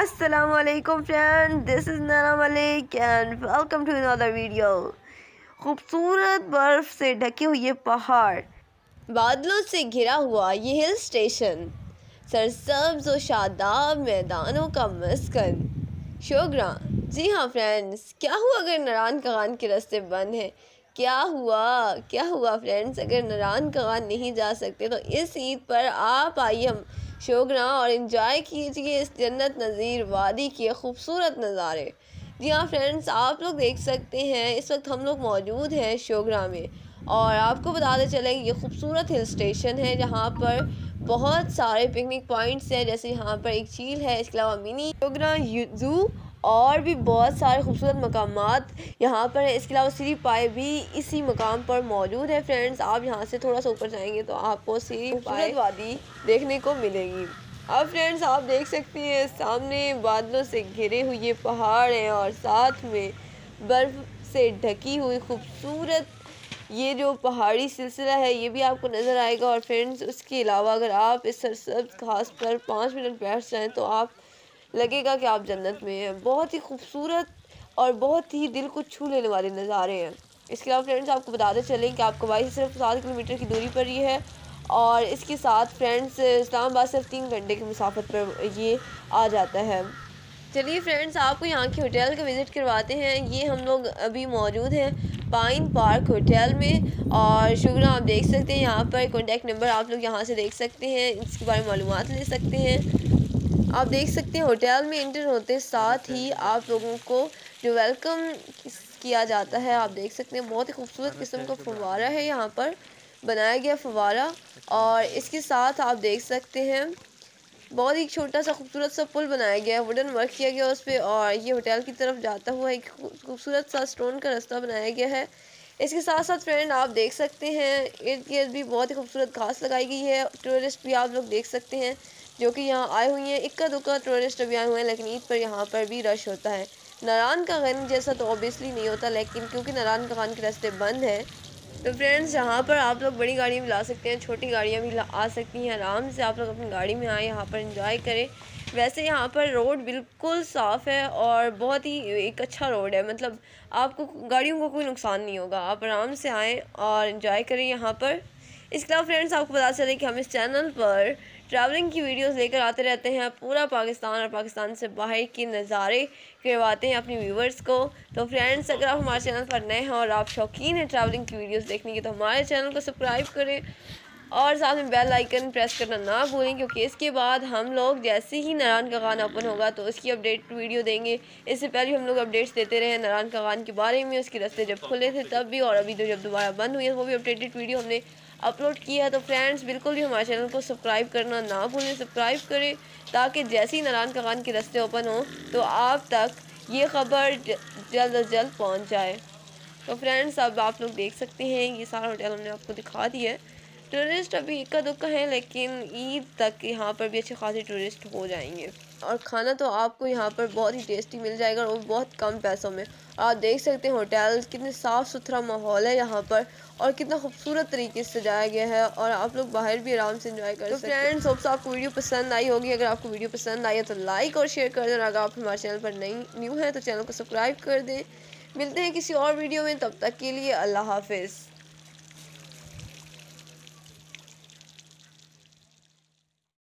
अस्सलामुअलैकुम friend, this is Nara Malik and welcome to another video. खूबसूरत बर्फ़ से ढके हुए ये पहाड़, बादलों से घिरा हुआ ये हिल स्टेशन, सरसब्ज और शादाब मैदानों का मस्कन शोगरां। जी हाँ फ्रेंड्स, क्या हुआ अगर नारायण कागान के रास्ते बंद हैं? क्या हुआ फ्रेंड्स, अगर नारायण कागान नहीं जा सकते तो इस ईद पर आप आइए हम शोगरां और इन्जॉय कीजिए इस जन्नत नज़ीर वादी के खूबसूरत नज़ारे। जी हाँ फ्रेंड्स, आप लोग देख सकते हैं इस वक्त हम लोग मौजूद हैं शोगरां में और आपको बताते चलें ये खूबसूरत हिल स्टेशन है जहाँ पर बहुत सारे पिकनिक पॉइंट्स हैं। जैसे यहाँ पर एक झील है, इसके अलावा मिनी शोगरां जू और भी बहुत सारे खूबसूरत मकामात यहाँ पर है। इसके अलावा सिरी पाया भी इसी मकाम पर मौजूद है। फ्रेंड्स, आप यहाँ से थोड़ा सा ऊपर जाएंगे तो आपको सिरी पाया वादी देखने को मिलेगी। अब फ्रेंड्स, आप देख सकते हैं सामने बादलों से घिरे हुए पहाड़ हैं और साथ में बर्फ़ से ढकी हुई खूबसूरत ये जो पहाड़ी सिलसिला है ये भी आपको नज़र आएगा। और फ्रेंड्स, उसके अलावा अगर आप इस सरसब्ज घास पर 5 मिनट बैठ जाएँ तो आप लगेगा कि आप जन्नत में हैं। बहुत ही खूबसूरत और बहुत ही दिल को छू लेने वाले नज़ारे हैं। इसके अलावा फ्रेंड्स, आपको बताते चलें कि आपको वाई से सिर्फ 7 किलोमीटर की दूरी पर ये है और इसके साथ फ्रेंड्स इस्लामाबाद सिर्फ 3 घंटे की मुसाफत पर ये आ जाता है। चलिए फ्रेंड्स, आपको यहाँ के होटल का विज़िट करवाते हैं। ये हम लोग अभी मौजूद हैं पाइन पार्क होटल में और शोगरां आप देख सकते हैं। यहाँ पर कॉन्टैक्ट नंबर आप लोग यहाँ से देख सकते हैं, इसके बारे में मालूमात ले सकते हैं। आप देख सकते हैं होटल में एंटर होते साथ ही आप लोगों को जो वेलकम किया जाता है आप देख सकते हैं। बहुत ही खूबसूरत किस्म का फव्वारा है यहाँ पर बनाया गया फव्वारा और इसके साथ आप देख सकते हैं बहुत ही छोटा सा खूबसूरत सा पुल बनाया गया है, वुडन वर्क किया गया उस पर। और ये होटल की तरफ जाता हुआ एक खूबसूरत सा स्टोन का रास्ता बनाया गया है। इसके साथ साथ फ्रेंड आप देख सकते हैं इर्द गिर्द भी बहुत ही खूबसूरत घास लगाई गई है। टूरिस्ट भी आप लोग देख सकते हैं जो कि यहाँ आए हुए हैं, इक्का दुक्का टूरिस्ट भी आए हुए हैं, लेकिन ईद पर यहाँ पर भी रश होता है। नारायण कागान जैसा तो ऑब्वियसली नहीं होता, लेकिन क्योंकि नारायण कागान के रास्ते बंद हैं तो फ्रेंड्स यहाँ पर आप लोग बड़ी गाड़ियाँ भी ला सकते हैं, छोटी गाड़ियाँ भी आ सकती हैं। आराम से आप लोग अपनी गाड़ी में आए, यहाँ पर इंजॉय करें। वैसे यहाँ पर रोड बिल्कुल साफ़ है और बहुत ही एक अच्छा रोड है, मतलब आपको गाड़ियों को कोई नुकसान नहीं होगा। आप आराम से आएँ और इन्जॉय करें यहाँ पर। इसके अलावा फ्रेंड्स, आपको पता चले कि हम इस चैनल पर ट्रैवलिंग की वीडियोस लेकर आते रहते हैं, पूरा पाकिस्तान और पाकिस्तान से बाहर के नज़ारे करवाते हैं अपने व्यूवर्स को। तो फ्रेंड्स, अगर आप हमारे चैनल पर नए हैं और आप शौकीन हैं ट्रैवलिंग की वीडियोस देखने की तो हमारे चैनल को सब्सक्राइब करें और साथ में बेल आइकन प्रेस करना ना भूलें, क्योंकि इसके बाद हम लोग जैसे ही नारायण कागान ओपन होगा तो उसकी अपडेट वीडियो देंगे। इससे पहले हम लोग अपडेट्स देते रहे नारायण कागान के बारे में, उसके रास्ते जब खुले थे तब भी और अभी तो जब दोबारा बंद हुई है वो भी अपडेटेड वीडियो हमने अपलोड किया। तो फ्रेंड्स, बिल्कुल भी हमारे चैनल को सब्सक्राइब करना ना भूलें, सब्सक्राइब करें ताकि जैसे ही नारायण कागान के रास्ते ओपन हो तो आप तक ये खबर जल्द अज जल्द पहुँच जाए। तो फ्रेंड्स, अब आप लोग देख सकते हैं ये सारा होटल हमने आपको दिखा दिया है। टूरिस्ट अभी इक्का दुक्का हैं, लेकिन ईद तक यहाँ पर भी अच्छे खासे टूरिस्ट हो जाएंगे और खाना तो आपको यहाँ पर बहुत ही टेस्टी मिल जाएगा और बहुत कम पैसों में। आप देख सकते हैं होटल कितने साफ़ सुथरा माहौल है यहाँ पर और कितना खूबसूरत तरीके से सजाया गया है और आप लोग बाहर भी आराम से एंजॉय कर सकते हैं। फ्रेंड्स, होप्स आपको वीडियो पसंद आई होगी। अगर आपको वीडियो पसंद आई है तो लाइक और शेयर कर दें। अगर आप हमारे चैनल पर न्यू हैं तो चैनल को सब्सक्राइब कर दें। मिलते हैं किसी और वीडियो में, तब तक के लिए अल्लाह हाफिज़।